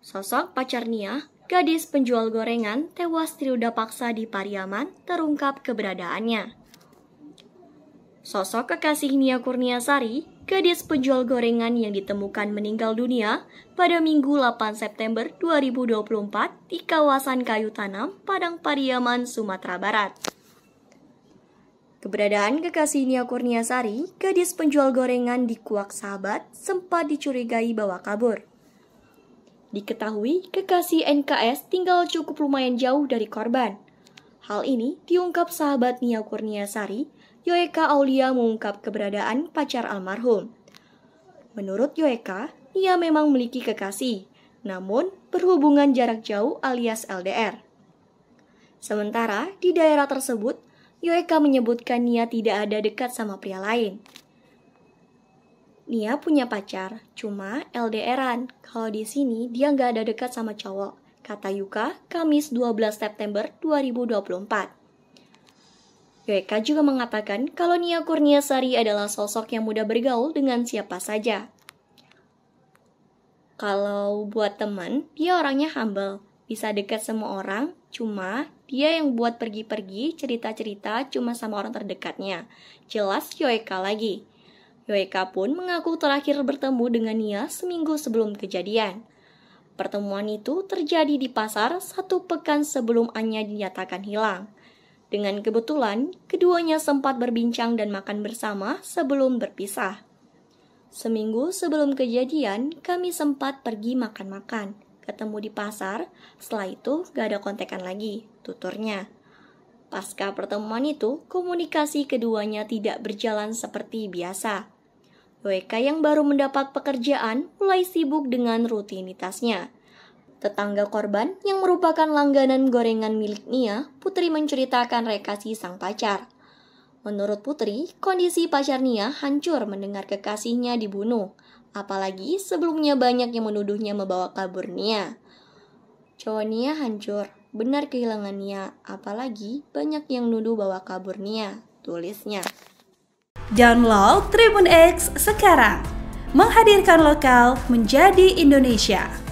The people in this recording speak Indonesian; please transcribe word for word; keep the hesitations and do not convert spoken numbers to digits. Sosok pacar Nia, gadis penjual gorengan tewas diludah paksa di Pariaman, terungkap keberadaannya. Sosok kekasih Nia Kurniasari, gadis penjual gorengan yang ditemukan meninggal dunia pada Minggu delapan September dua ribu dua puluh empat di kawasan Kayu Tanam, Padang Pariaman, Sumatera Barat. Keberadaan kekasih Nia Kurniasari, gadis penjual gorengan di Kuak Sahabat, sempat dicurigai bawa kabur. Diketahui kekasih N K S tinggal cukup lumayan jauh dari korban. Hal ini diungkap sahabat Nia Kurniasari, Yoeka Aulia mengungkap keberadaan pacar almarhum. Menurut Yoeka, Nia memang memiliki kekasih, namun berhubungan jarak jauh alias L D R. Sementara di daerah tersebut, Yoeka menyebutkan Nia tidak ada dekat sama pria lain. Nia punya pacar, cuma L D R-an. Kalau di sini dia nggak ada dekat sama cowok, kata Yuka, Kamis dua belas September dua ribu dua puluh empat. Yoeka juga mengatakan kalau Nia Kurniasari adalah sosok yang mudah bergaul dengan siapa saja. Kalau buat teman, dia orangnya humble, bisa dekat semua orang, cuma dia yang buat pergi-pergi, cerita-cerita cuma sama orang terdekatnya. Jelas Yoeka lagi. Yoeka pun mengaku terakhir bertemu dengan Nia seminggu sebelum kejadian. Pertemuan itu terjadi di pasar satu pekan sebelum Anya dinyatakan hilang. Dengan kebetulan, keduanya sempat berbincang dan makan bersama sebelum berpisah. Seminggu sebelum kejadian, kami sempat pergi makan-makan. Ketemu di pasar, setelah itu gak ada kontekan lagi, tuturnya. Pasca pertemuan itu, komunikasi keduanya tidak berjalan seperti biasa. Yoeka yang baru mendapat pekerjaan mulai sibuk dengan rutinitasnya. Tetangga korban yang merupakan langganan gorengan milik Nia, Putri menceritakan rekasi sang pacar. Menurut Putri, kondisi pacar Nia hancur mendengar kekasihnya dibunuh. Apalagi sebelumnya banyak yang menuduhnya membawa kabur Nia. Cowok Nia hancur, benar kehilangan Nia, apalagi banyak yang nuduh bawa kabur Nia, tulisnya. Download Tribun X sekarang, menghadirkan lokal menjadi Indonesia.